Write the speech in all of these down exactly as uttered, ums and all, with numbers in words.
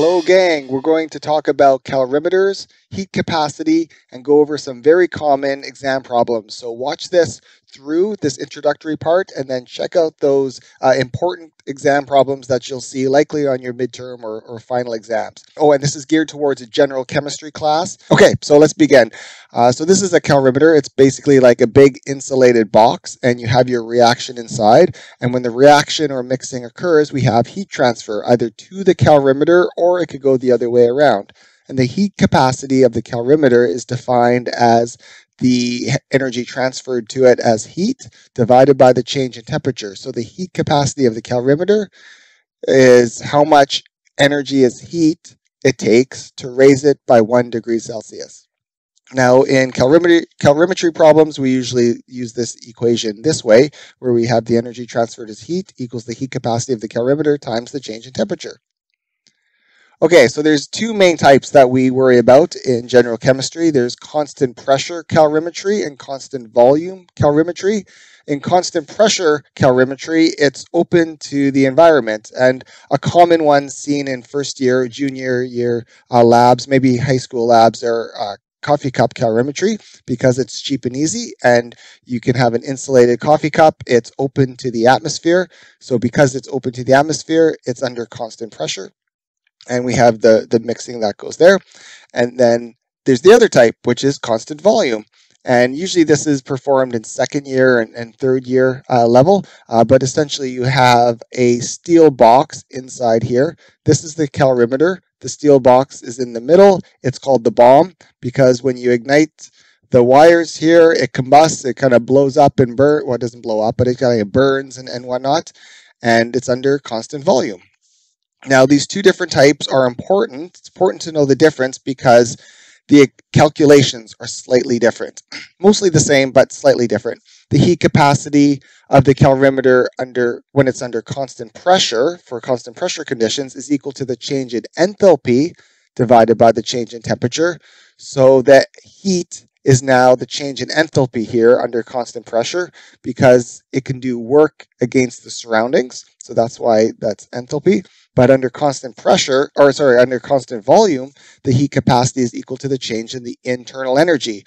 Hello gang, we're going to talk about calorimeters, heat capacity, and go over some very common exam problems. So watch this through this introductory part and then check out those uh, important exam problems that you'll see likely on your midterm or, or final exams. Oh, and this is geared towards a general chemistry class. Okay, so let's begin. Uh, so this is a calorimeter. It's basically like a big insulated box and you have your reaction inside. And when the reaction or mixing occurs, we have heat transfer either to the calorimeter or or it could go the other way around. And the heat capacity of the calorimeter is defined as the energy transferred to it as heat divided by the change in temperature. So the heat capacity of the calorimeter is how much energy as heat it takes to raise it by one degree Celsius. Now in calorimetry, calorimetry problems, we usually use this equation this way, where we have the energy transferred as heat equals the heat capacity of the calorimeter times the change in temperature. Okay, so there's two main types that we worry about in general chemistry. There's constant pressure calorimetry and constant volume calorimetry. In constant pressure calorimetry, it's open to the environment, and a common one seen in first year, junior year uh, labs, maybe high school labs, are uh, coffee cup calorimetry because it's cheap and easy, and you can have an insulated coffee cup. It's open to the atmosphere, so because it's open to the atmosphere, it's under constant pressure. And we have the, the mixing that goes there. And then there's the other type, which is constant volume. And usually this is performed in second year and, and third year uh, level. Uh, but essentially you have a steel box inside here. This is the calorimeter. The steel box is in the middle. It's called the bomb because when you ignite the wires here, it combusts, it kind of blows up and burns. Well, it doesn't blow up, but it kind of burns and, and whatnot. And it's under constant volume. Now, these two different types are important. It's important to know the difference because the calculations are slightly different. Mostly the same, but slightly different. The heat capacity of the calorimeter under when it's under constant pressure, for constant pressure conditions, is equal to the change in enthalpy divided by the change in temperature. So that heat is now the change in enthalpy here under constant pressure because it can do work against the surroundings. So that's why that's enthalpy. But under constant pressure, or sorry, under constant volume, the heat capacity is equal to the change in the internal energy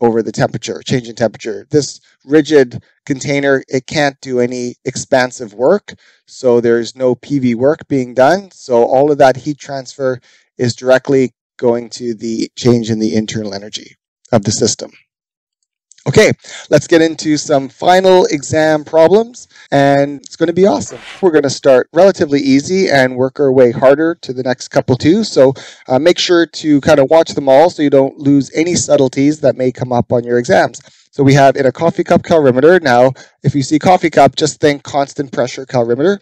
over the temperature, change in temperature. This rigid container, it can't do any expansive work. So there's no P V work being done. So all of that heat transfer is directly going to the change in the internal energy of the system. Okay, let's get into some final exam problems, and it's going to be awesome. We're going to start relatively easy and work our way harder to the next couple too, so uh, make sure to kind of watch them all so you don't lose any subtleties that may come up on your exams. So we have in a coffee cup calorimeter. Now, if you see coffee cup, just think constant pressure calorimeter.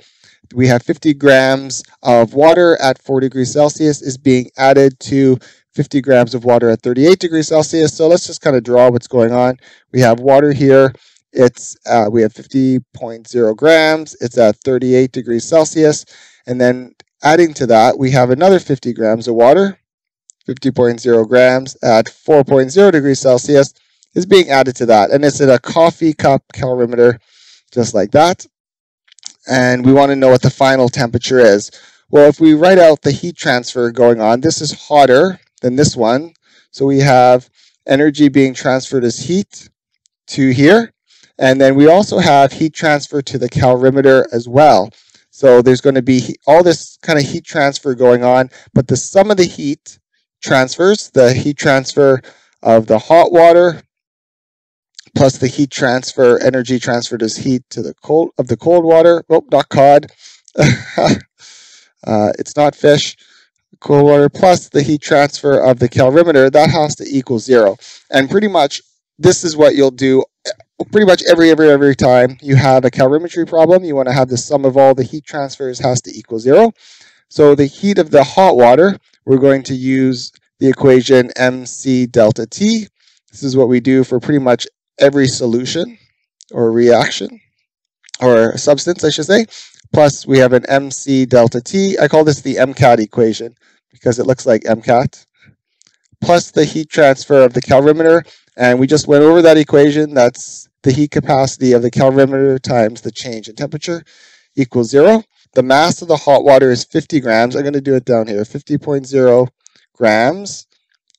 We have fifty grams of water at four degrees Celsius is being added to fifty grams of water at thirty-eight degrees Celsius. So let's just kind of draw what's going on. We have water here. It's uh, we have fifty point zero grams. It's at thirty-eight degrees Celsius. And then adding to that, we have another fifty grams of water. fifty point zero grams at four point zero degrees Celsius is being added to that. And it's in a coffee cup calorimeter, just like that. And we want to know what the final temperature is. Well, if we write out the heat transfer going on, this is hotter than this one. So we have energy being transferred as heat to here. And then we also have heat transfer to the calorimeter as well. So there's going to be all this kind of heat transfer going on, but the sum of the heat transfers, the heat transfer of the hot water plus the heat transfer, energy transferred as heat to the cold of the cold water. Oh, not cod. Uh, it's not fish, cold water, plus the heat transfer of the calorimeter, that has to equal zero. And pretty much this is what you'll do pretty much every, every, every time you have a calorimetry problem. You want to have the sum of all the heat transfers has to equal zero. So the heat of the hot water, we're going to use the equation M C delta T. This is what we do for pretty much every solution or reaction or substance, I should say. Plus, we have an M C delta T. I call this the MCAT equation because it looks like MCAT. Plus the heat transfer of the calorimeter. And we just went over that equation. That's the heat capacity of the calorimeter times the change in temperature equals zero. The mass of the hot water is fifty grams. I'm going to do it down here, fifty point zero grams.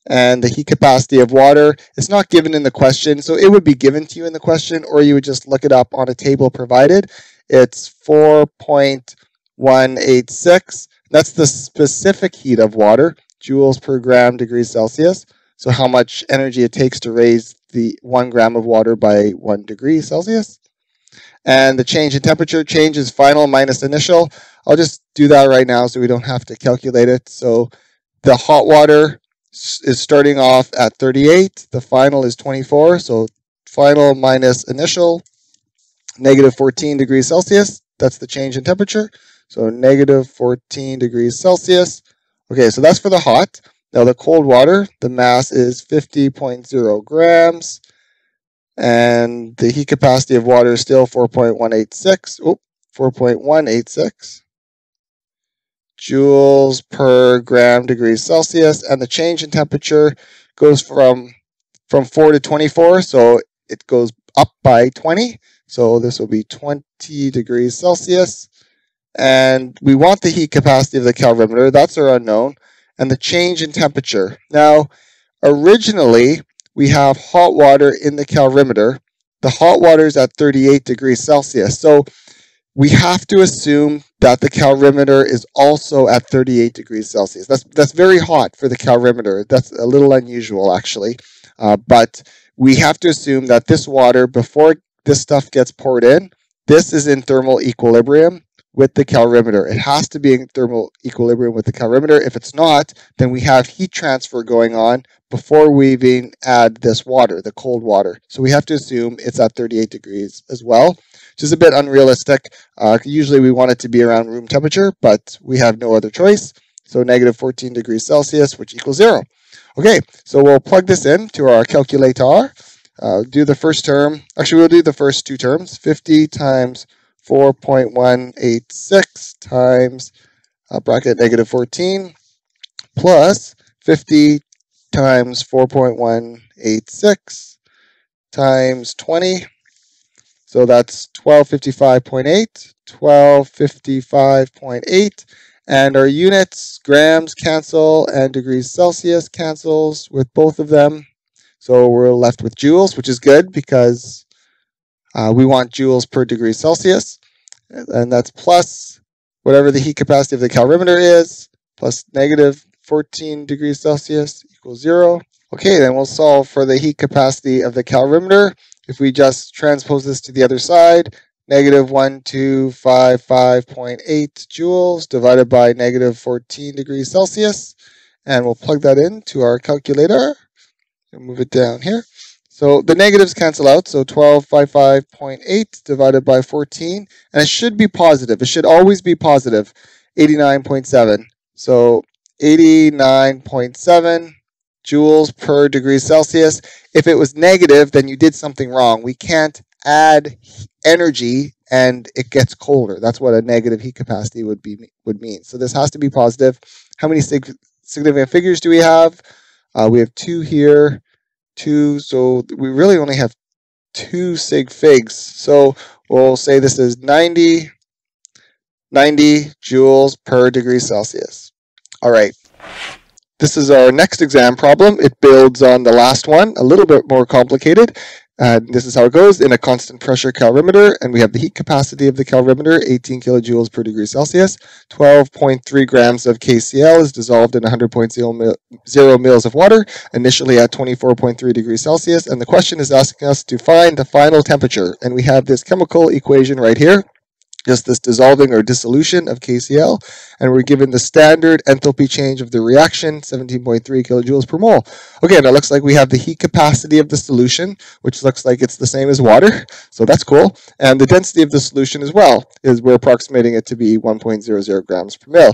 And the heat capacity of water, it's not given in the question, so it would be given to you in the question, or you would just look it up on a table provided. It's four point one eight six. That's the specific heat of water, joules per gram degrees Celsius. So how much energy it takes to raise the one gram of water by one degree Celsius. And the change in temperature, change is final minus initial. I'll just do that right now so we don't have to calculate it. So the hot water is starting off at thirty-eight. The final is twenty-four. So final minus initial, negative fourteen degrees Celsius. That's the change in temperature. So negative fourteen degrees Celsius. Okay, so that's for the hot. Now the cold water, the mass is fifty point zero grams. And the heat capacity of water is still four point one eight six. Oh, four point one eight six joules per gram degrees Celsius. And the change in temperature goes from, from four to twenty-four. So it goes up by twenty. So this will be twenty degrees Celsius. And we want the heat capacity of the calorimeter. That's our unknown. And the change in temperature. Now, originally, we have hot water in the calorimeter. The hot water is at thirty-eight degrees Celsius. So we have to assume that the calorimeter is also at thirty-eight degrees Celsius. That's, that's very hot for the calorimeter. That's a little unusual, actually. Uh, but we have to assume that this water, before this stuff gets poured in, this is in thermal equilibrium with the calorimeter. It has to be in thermal equilibrium with the calorimeter. If it's not, then we have heat transfer going on before we even add this water, the cold water. So we have to assume it's at thirty-eight degrees as well, which is a bit unrealistic. Uh, usually we want it to be around room temperature, but we have no other choice. So negative fourteen degrees Celsius, which equals zero. Okay, so we'll plug this in to our calculator. Uh, do the first term. Actually, we'll do the first two terms. fifty times four point one eight six times uh, bracket negative fourteen plus fifty times four point one eight six times twenty. So that's twelve fifty-five point eight, twelve fifty-five point eight. And our units, grams cancel and degrees Celsius cancels with both of them. So we're left with joules, which is good because Uh, we want joules per degree Celsius, and that's plus whatever the heat capacity of the calorimeter is, plus negative fourteen degrees Celsius equals zero. Okay, then we'll solve for the heat capacity of the calorimeter. If we just transpose this to the other side, negative twelve fifty-five point eight joules divided by negative fourteen degrees Celsius, and we'll plug that into our calculator and move it down here. So the negatives cancel out, so twelve fifty-five point eight divided by fourteen, and it should be positive. It should always be positive, eighty-nine point seven. So eighty-nine point seven joules per degree Celsius. If it was negative, then you did something wrong. We can't add energy and it gets colder. That's what a negative heat capacity would be would mean. So this has to be positive. How many sig significant figures do we have? Uh, we have two here. Two, so we really only have two sig figs. So we'll say this is ninety, ninety joules per degree Celsius. All right, this is our next exam problem. It builds on the last one, a little bit more complicated. And uh, this is how it goes. In a constant pressure calorimeter, and we have the heat capacity of the calorimeter, eighteen kilojoules per degree Celsius. twelve point three grams of K C l is dissolved in one hundred point zero mils of water, initially at twenty-four point three degrees Celsius. And the question is asking us to find the final temperature. And we have this chemical equation right here, just this dissolving or dissolution of K C l. And we're given the standard enthalpy change of the reaction, seventeen point three kilojoules per mole. Okay, and it looks like we have the heat capacity of the solution, which looks like it's the same as water. So that's cool. And the density of the solution as well is we're approximating it to be one point zero zero grams per mil.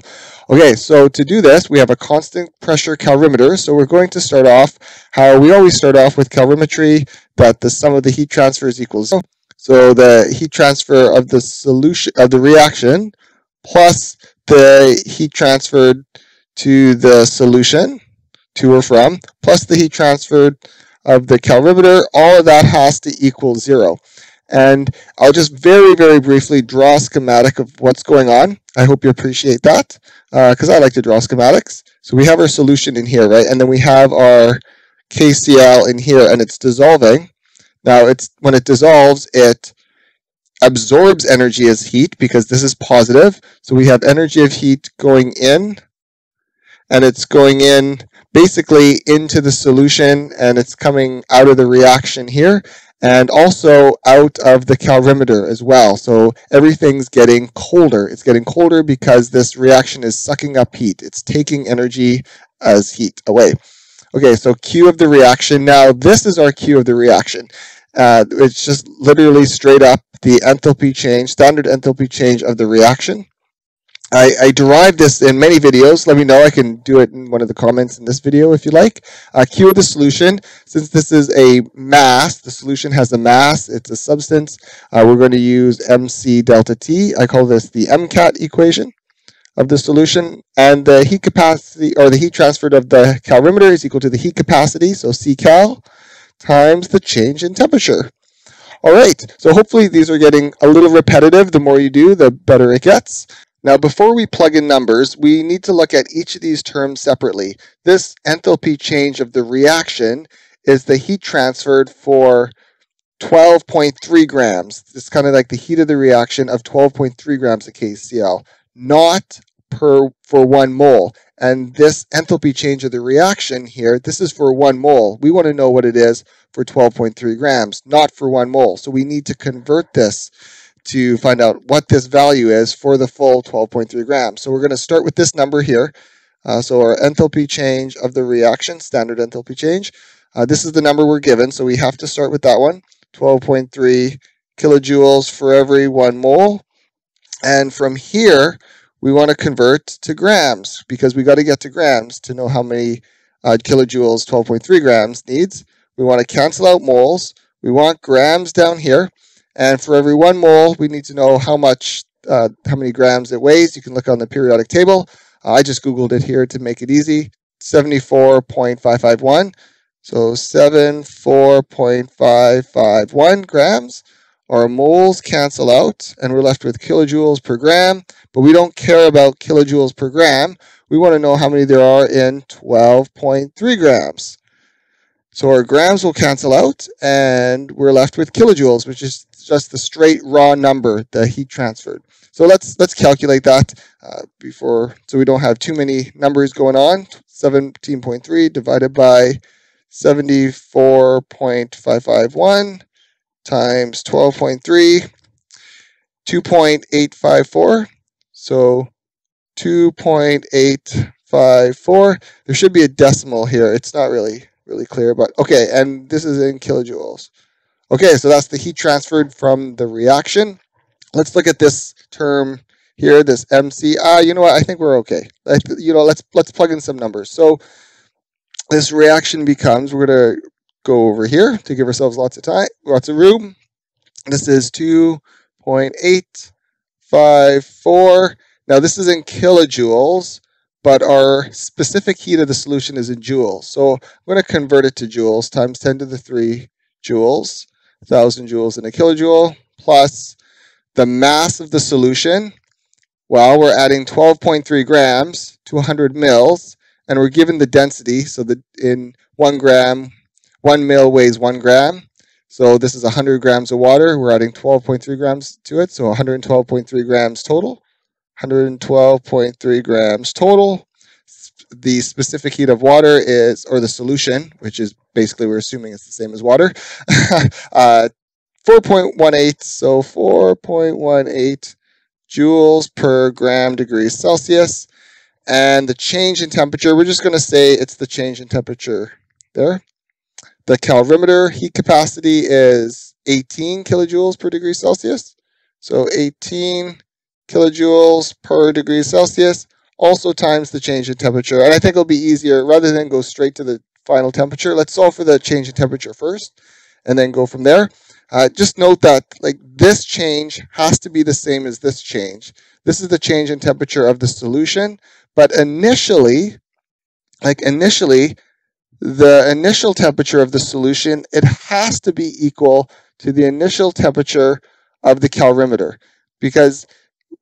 Okay, so to do this, we have a constant pressure calorimeter. So we're going to start off how we always start off with calorimetry, that the sum of the heat transfers equals zero. So the heat transfer of the solution of the reaction plus the heat transferred to the solution, to or from, plus the heat transferred of the calorimeter, all of that has to equal zero. And I'll just very, very briefly draw a schematic of what's going on. I hope you appreciate that, because uh, I like to draw schematics. So we have our solution in here, right? And then we have our K C l in here, and it's dissolving. Now, it's when it dissolves, it absorbs energy as heat, because this is positive. So we have energy of heat going in, and it's going in basically into the solution, and it's coming out of the reaction here, and also out of the calorimeter as well. So everything's getting colder. It's getting colder because this reaction is sucking up heat. It's taking energy as heat away. Okay, so Q of the reaction. Now, this is our Q of the reaction. Uh, it's just literally straight up the enthalpy change, standard enthalpy change of the reaction. I, I derived this in many videos. Let me know. I can do it in one of the comments in this video if you like. Uh, Q of the solution. Since this is a mass, the solution has a mass. It's a substance. Uh, we're going to use M C delta T. I call this the MCAT equation of the solution. And the heat capacity, or the heat transferred of the calorimeter, is equal to the heat capacity, so C cal, times the change in temperature. All right. So hopefully these are getting a little repetitive. The more you do, the better it gets. Now, before we plug in numbers, we need to look at each of these terms separately. This enthalpy change of the reaction is the heat transferred for twelve point three grams. It's kind of like the heat of the reaction of twelve point three grams of K C l, not per for one mole. And this enthalpy change of the reaction here, this is for one mole. We want to know what it is for twelve point three grams, not for one mole. So we need to convert this to find out what this value is for the full twelve point three grams. So we're going to start with this number here. Uh, so our enthalpy change of the reaction, standard enthalpy change. Uh, this is the number we're given, so we have to start with that one. twelve point three kilojoules for every one mole. And from here, we want to convert to grams, because we got to get to grams to know how many uh, kilojoules twelve point three grams needs. We want to cancel out moles. We want grams down here. And for every one mole, we need to know how much, uh, how many grams it weighs. You can look on the periodic table. Uh, I just Googled it here to make it easy. seventy-four point five five one. So seventy-four point five five one grams. Our moles cancel out, and we're left with kilojoules per gram. But we don't care about kilojoules per gram. We want to know how many there are in twelve point three grams. So our grams will cancel out, and we're left with kilojoules, which is just the straight raw number, the heat transferred. So let's let's calculate that uh, before, so we don't have too many numbers going on. seventeen point three divided by seventy-four point five five one times twelve point three, two point eight five four. So two point eight five four. There should be a decimal here. It's not really really clear, but okay, and this is in kilojoules. Okay, so that's the heat transferred from the reaction. Let's look at this term here, this M C. Ah, you know what? I think we're okay. Let, you know, let's let's plug in some numbers. So this reaction becomes, we're gonna go over here to give ourselves lots of time, lots of room. This is two point eight five four. Now this is in kilojoules, but our specific heat of the solution is in joules. So I'm going to convert it to joules times ten to the three joules, one thousand joules in a kilojoule, plus the mass of the solution. Well, we're adding twelve point three grams to one hundred mils, and we're given the density. So that in one gram, one mil weighs one gram. So this is one hundred grams of water. We're adding twelve point three grams to it, so one hundred twelve point three grams total. one hundred twelve point three grams total. The specific heat of water is, or the solution, which is basically, we're assuming it's the same as water, uh, four point one eight, so four point one eight joules per gram degrees Celsius. And the change in temperature, we're just going to say it's the change in temperature there. The calorimeter heat capacity is eighteen kilojoules per degree Celsius, so eighteen kilojoules per degree Celsius, also times the change in temperature. And I think it'll be easier, rather than go straight to the final temperature, let's solve for the change in temperature first and then go from there. Uh, just note that, like, this change has to be the same as this change. This is the change in temperature of the solution, but initially, like initially, the initial temperature of the solution, it has to be equal to the initial temperature of the calorimeter, because,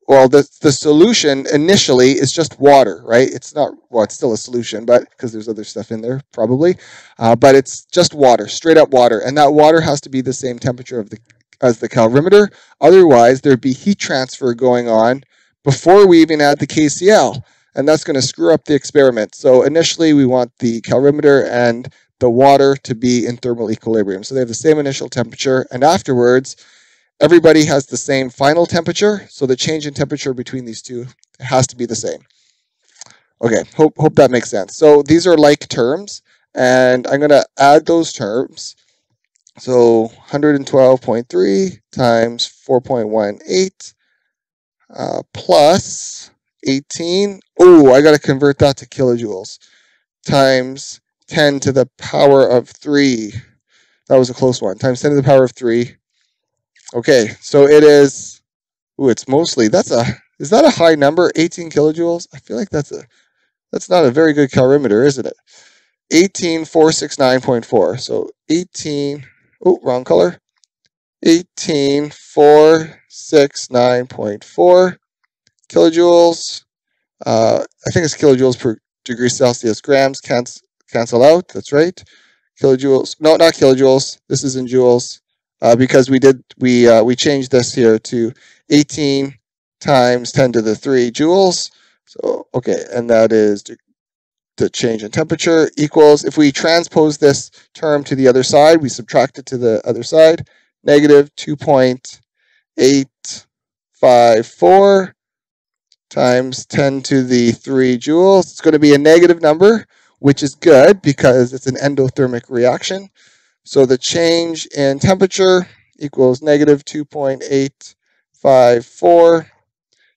well, the, the solution initially is just water, right? It's not, well, it's still a solution, but because there's other stuff in there probably, uh, but it's just water, straight up water. And that water has to be the same temperature of the, as the calorimeter. Otherwise, there'd be heat transfer going on before we even add the K C l. And that's going to screw up the experiment. So initially, we want the calorimeter and the water to be in thermal equilibrium. So they have the same initial temperature. And afterwards, everybody has the same final temperature. So the change in temperature between these two has to be the same. Okay, hope, hope that makes sense. So these are like terms. And I'm going to add those terms. So one hundred twelve point three times four point one eight uh, plus eighteen, oh, I got to convert that to kilojoules, times ten to the power of three. That was a close one. Times ten to the power of three. Okay, so it is, oh, it's mostly, that's a, is that a high number, eighteen kilojoules? I feel like that's a, that's not a very good calorimeter, isn't it? eighteen four six nine point four, so eighteen, oh, wrong color, eighteen four six nine point four. Kilojoules, uh, I think it's kilojoules per degree Celsius. Grams canc cancel out, that's right. Kilojoules, no, not kilojoules, this is in joules, uh, because we did, we, uh, we changed this here to eighteen times ten to the three joules. So, okay, and that is the change in temperature equals, if we transpose this term to the other side, we subtract it to the other side, negative two point eight five four. times ten to the three joules. It's going to be a negative number, which is good because it's an endothermic reaction. So the change in temperature equals negative two point eight five four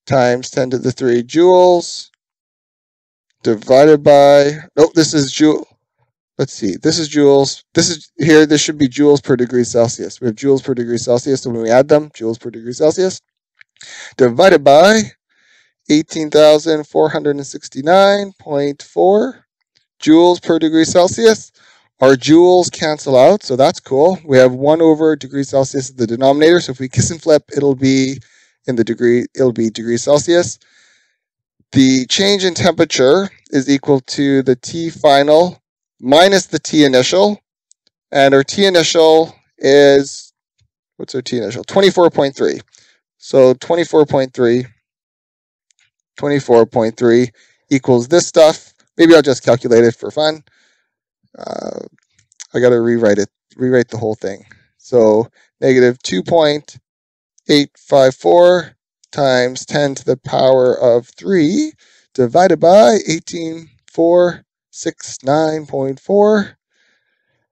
times ten to the three joules divided by, oh, this is joule. Let's see, this is joules. This is here, this should be joules per degree Celsius. We have joules per degree Celsius, so when we add them, joules per degree Celsius divided by eighteen thousand four hundred sixty-nine point four joules per degree Celsius. Our joules cancel out, so that's cool. We have one over degree Celsius in the denominator, so if we kiss and flip, it'll be in the degree, it'll be degree Celsius. The change in temperature is equal to the T final minus the T initial, and our T initial is, what's our T initial? twenty-four point three. So twenty-four point three. twenty-four point three equals this stuff. Maybe I'll just calculate it for fun. Uh, I got to rewrite it, rewrite the whole thing. So negative two point eight five four times ten to the power of three divided by eighteen four six nine point four.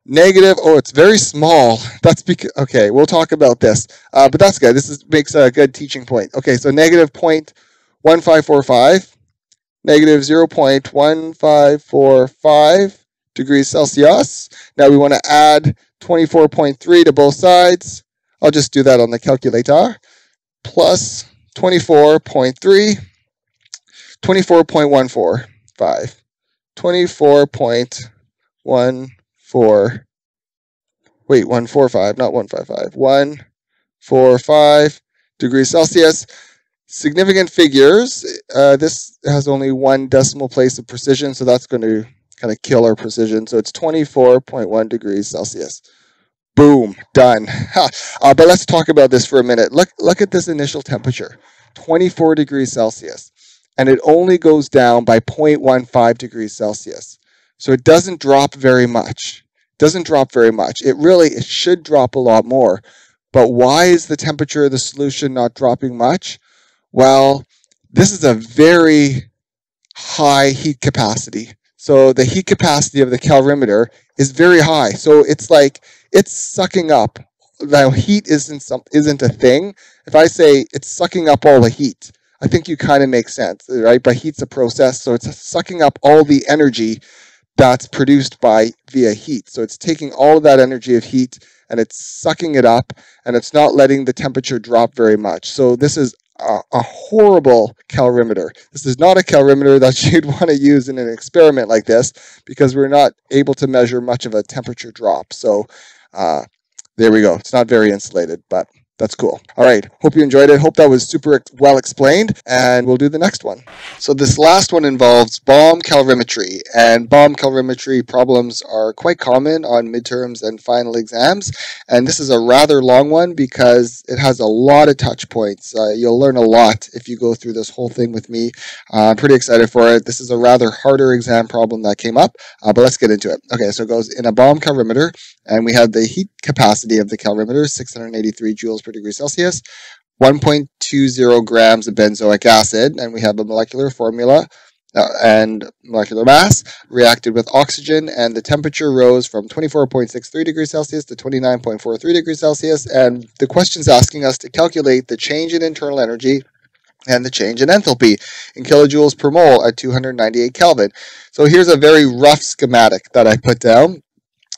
Negative, oh, it's very small. That's because, okay, we'll talk about this. Uh, but that's good. This is, makes a good teaching point. Okay, so negative point. one five four five, negative zero point one five four five degrees Celsius. Now we want to add twenty-four point three to both sides. I'll just do that on the calculator. Plus twenty-four point three, twenty-four point one four five, twenty-four point one four, wait, one forty-five, not one fifty-five, one forty-five degrees Celsius. Significant figures, uh, this has only one decimal place of precision, so that's going to kind of kill our precision. So it's twenty-four point one degrees Celsius. Boom, done. Ha. Uh, but let's talk about this for a minute. Look, look at this initial temperature, twenty-four degrees Celsius, and it only goes down by zero point one five degrees Celsius. So it doesn't drop very much. Doesn't drop very much. It really, it should drop a lot more. But why is the temperature of the solution not dropping much? Well, this is a very high heat capacity. So the heat capacity of the calorimeter is very high. So it's like, it's sucking up. Now heat isn't some, isn't a thing. If I say it's sucking up all the heat, I think you kind of make sense, right? But heat's a process. So it's sucking up all the energy that's produced by via heat. So it's taking all of that energy of heat and it's sucking it up and it's not letting the temperature drop very much. So this is a horrible calorimeter. This is not a calorimeter that you'd want to use in an experiment like this because we're not able to measure much of a temperature drop. So uh, There we go. It's not very insulated, but that's cool. All right. Hope you enjoyed it. Hope that was super well explained, and we'll do the next one. So this last one involves bomb calorimetry, and bomb calorimetry problems are quite common on midterms and final exams. And this is a rather long one because it has a lot of touch points. Uh, you'll learn a lot if you go through this whole thing with me. Uh, I'm pretty excited for it. This is a rather harder exam problem that came up, uh, but let's get into it. Okay, so it goes in a bomb calorimeter, and we have the heat capacity of the calorimeter, six hundred eighty-three joules per degree Celsius, one point two zero grams of benzoic acid, and we have a molecular formula uh, and molecular mass reacted with oxygen, and the temperature rose from twenty-four point six three degrees Celsius to twenty-nine point four three degrees Celsius, and the question's asking us to calculate the change in internal energy and the change in enthalpy in kilojoules per mole at two hundred ninety-eight Kelvin. So here's a very rough schematic that I put down.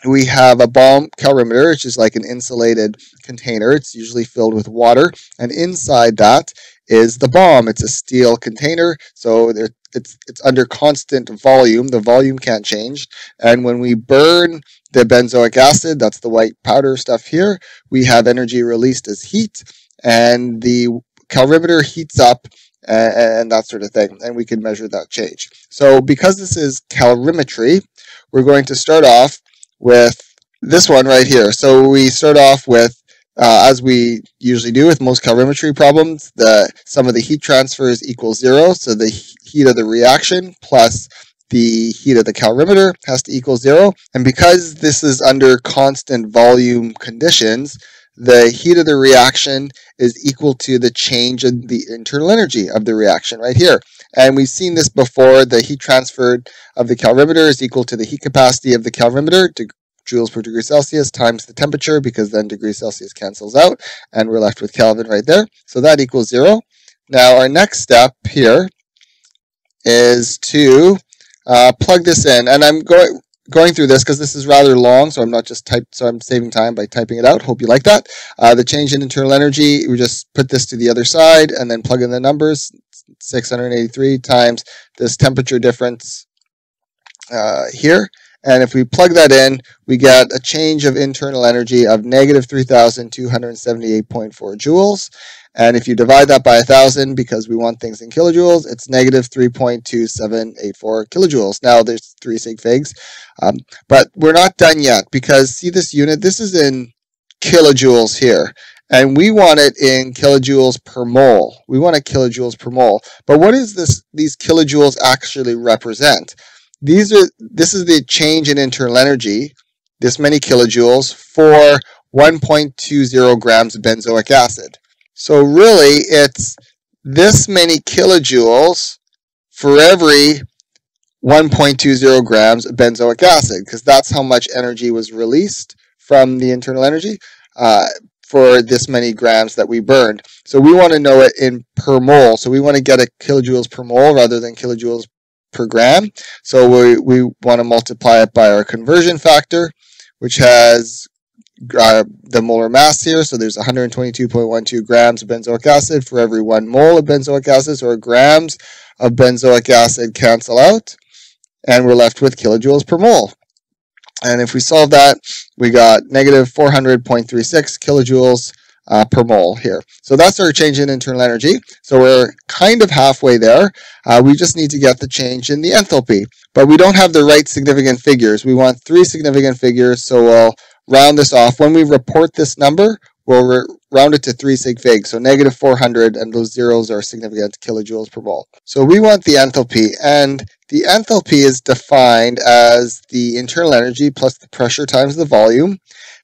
We have a bomb calorimeter, which is like an insulated container. It's usually filled with water, and inside that is the bomb. It's a steel container, so there, it's, it's under constant volume. The volume can't change, and when we burn the benzoic acid, that's the white powder stuff here, we have energy released as heat, and the calorimeter heats up, and, and that sort of thing, and we can measure that change. So because this is calorimetry, we're going to start off with this one right here. So we start off with, uh, as we usually do with most calorimetry problems, the sum of the heat transfers equals zero. So the heat of the reaction plus the heat of the calorimeter has to equal zero. And because this is under constant volume conditions, the heat of the reaction is equal to the change in the internal energy of the reaction right here. And we've seen this before. The heat transferred of the calorimeter is equal to the heat capacity of the calorimeter, to joules per degree Celsius, times the temperature, because then degree Celsius cancels out, and we're left with Kelvin right there. So that equals zero. Now our next step here is to uh, plug this in. And I'm going... Going through this because this is rather long, so I'm not just typed, so I'm saving time by typing it out. Hope you like that. Uh, the change in internal energy, we just put this to the other side and then plug in the numbers, six hundred eighty-three times this temperature difference uh, here. And if we plug that in, we get a change of internal energy of negative three thousand two hundred seventy-eight point four joules. And if you divide that by one thousand, because we want things in kilojoules, it's negative three point two seven eight four kilojoules. Now there's three sig figs, um, but we're not done yet because see this unit, this is in kilojoules here. And we want it in kilojoules per mole. We want it kilojoules per mole. But what is this? These kilojoules actually represent? These are, this is the change in internal energy, this many kilojoules, for one point two zero grams of benzoic acid. So really, it's this many kilojoules for every one point two zero grams of benzoic acid, because that's how much energy was released from the internal energy uh, for this many grams that we burned. So we want to know it in per mole. So we want to get a kilojoules per mole rather than kilojoules per gram. So we, we want to multiply it by our conversion factor, which has uh, the molar mass here. So there's one hundred twenty-two point one two grams of benzoic acid for every one mole of benzoic acid, or grams of benzoic acid cancel out, and we're left with kilojoules per mole. And if we solve that, we got negative four hundred point three six kilojoules Uh, per mole here. So that's our change in internal energy. So we're kind of halfway there. Uh, we just need to get the change in the enthalpy, but we don't have the right significant figures. We want three significant figures, so we'll round this off. When we report this number, we'll round it to three sig figs, so negative four hundred, and those zeros are significant kilojoules per mole. So we want the enthalpy, and the enthalpy is defined as the internal energy plus the pressure times the volume.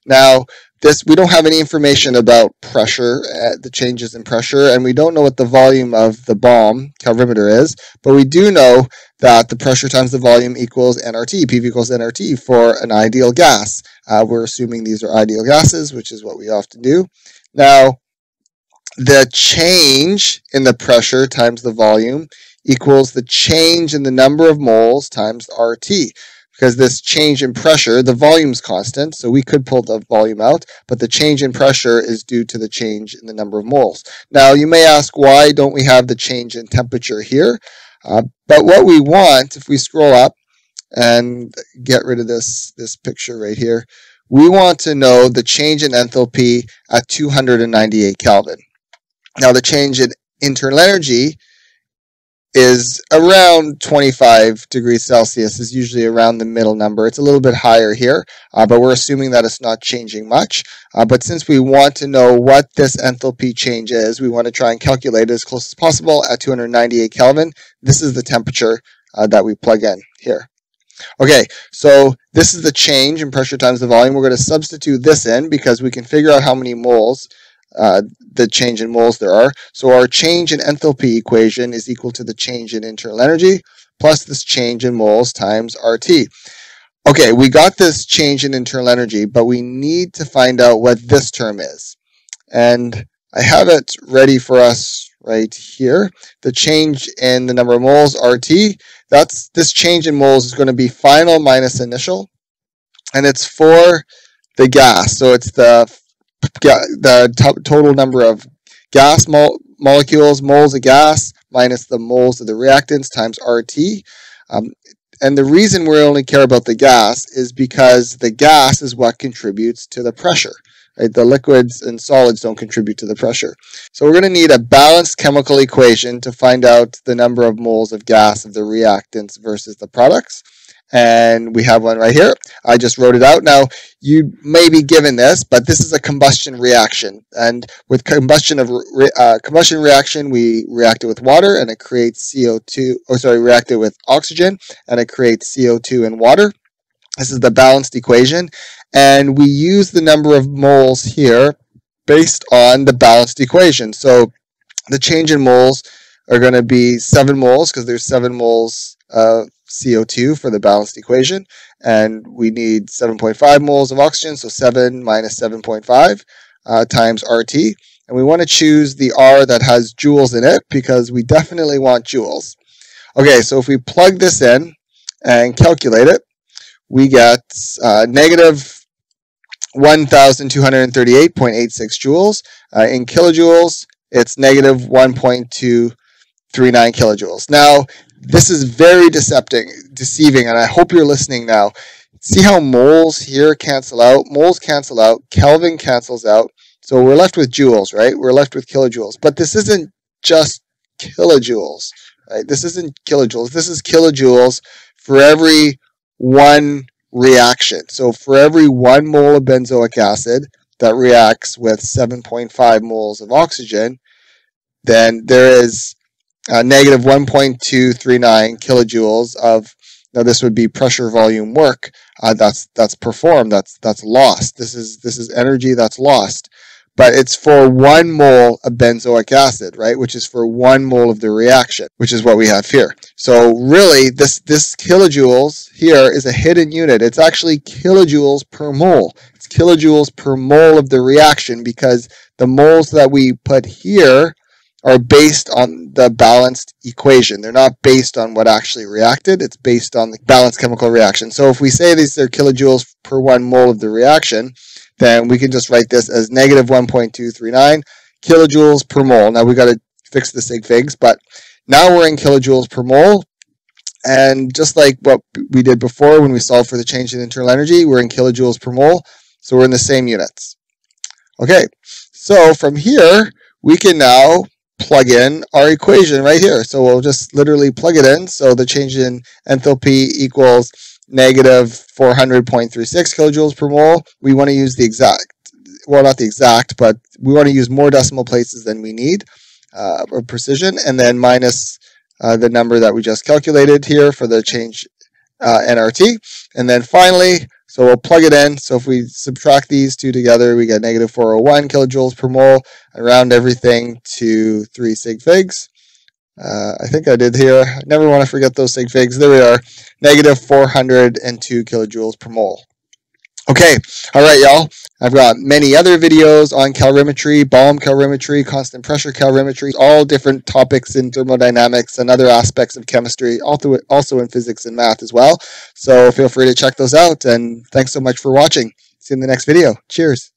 Now, this, we don't have any information about pressure, uh, the changes in pressure, and we don't know what the volume of the bomb calorimeter is, but we do know that the pressure times the volume equals N R T, P V equals N R T for an ideal gas. Uh, we're assuming these are ideal gases, which is what we often do. Now, the change in the pressure times the volume equals the change in the number of moles times R T. Because this change in pressure, the volume's constant, so we could pull the volume out, but the change in pressure is due to the change in the number of moles. Now, you may ask, why don't we have the change in temperature here? Uh, but what we want, if we scroll up and get rid of this, this picture right here, we want to know the change in enthalpy at two hundred ninety-eight Kelvin. Now, the change in internal energy is around twenty-five degrees Celsius, is usually around the middle number. It's a little bit higher here, uh, but we're assuming that it's not changing much. Uh, but since we want to know what this enthalpy change is, we want to try and calculate it as close as possible at two hundred ninety-eight Kelvin. This is the temperature uh, that we plug in here. Okay, so this is the change in pressure times the volume. We're going to substitute this in because we can figure out how many moles Uh, the change in moles there are. So our change in enthalpy equation is equal to the change in internal energy plus this change in moles times R T. Okay, we got this change in internal energy, but we need to find out what this term is. And I have it ready for us right here. The change in the number of moles, R T, that's this change in moles is going to be final minus initial, and it's for the gas. So it's the the total number of gas mol molecules, moles of gas, minus the moles of the reactants times R T. Um, and the reason we only care about the gas is because the gas is what contributes to the pressure. Right? The liquids and solids don't contribute to the pressure. So we're going to need a balanced chemical equation to find out the number of moles of gas of the reactants versus the products. And we have one right here. I just wrote it out. Now, you may be given this, but this is a combustion reaction. And with combustion of re uh, combustion reaction, we react it with water, and it creates C O two. Oh, sorry, react it with oxygen, and it creates C O two and water. This is the balanced equation. And we use the number of moles here based on the balanced equation. So the change in moles are going to be seven moles, because there's seven moles of uh, C O two for the balanced equation, and we need seven point five moles of oxygen, so seven minus seven point five uh, times R T, and we want to choose the R that has joules in it because we definitely want joules. Okay, so if we plug this in and calculate it, we get uh, negative one thousand two hundred thirty-eight point eight six joules. Uh, in kilojoules, it's negative one point two three nine kilojoules. Now, this is very decepting, deceiving, and I hope you're listening now. See how moles here cancel out? Moles cancel out. Kelvin cancels out. So we're left with joules, right? We're left with kilojoules. But this isn't just kilojoules, right? This isn't kilojoules. This is kilojoules for every one reaction. So for every one mole of benzoic acid that reacts with seven point five moles of oxygen, then there is Uh, negative one point two three nine kilojoules of, now this would be pressure volume work uh, that's that's performed, that's that's lost. This is this is energy that's lost, but it's for one mole of benzoic acid, right? Which is for one mole of the reaction, which is what we have here. So really, this this kilojoules here is a hidden unit. It's actually kilojoules per mole. It's kilojoules per mole of the reaction because the moles that we put here are based on the balanced equation. They're not based on what actually reacted. It's based on the balanced chemical reaction. So if we say these are kilojoules per one mole of the reaction, then we can just write this as negative one point two three nine kilojoules per mole. Now we've got to fix the sig figs, but now we're in kilojoules per mole. And just like what we did before when we solved for the change in internal energy, we're in kilojoules per mole. So we're in the same units. Okay, so from here, we can now plug in our equation right here. So we'll just literally plug it in. So the change in enthalpy equals negative four hundred point three six kilojoules per mole. We want to use the exact, well, not the exact, but we want to use more decimal places than we need uh, for precision, and then minus uh, the number that we just calculated here for the change uh, N R T. And then finally, so we'll plug it in. So if we subtract these two together, we get negative four hundred one kilojoules per mole. I round everything to three sig figs. Uh, I think I did here. I never want to forget those sig figs. There we are. Negative four hundred two kilojoules per mole. Okay. All right, y'all. I've got many other videos on calorimetry, Balm calorimetry, constant pressure calorimetry, all different topics in thermodynamics and other aspects of chemistry, also in physics and math as well. So feel free to check those out. And thanks so much for watching. See you in the next video. Cheers.